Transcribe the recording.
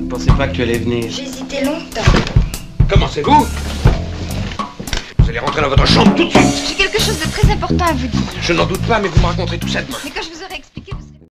ne pensais pas que tu allais venir. J'hésitais longtemps. Commencez-vous! Vous allez rentrer dans votre chambre tout de suite! J'ai quelque chose de très important à vous dire. Je n'en doute pas, mais vous me raconterez tout ça demain. Mais quand je vous aurai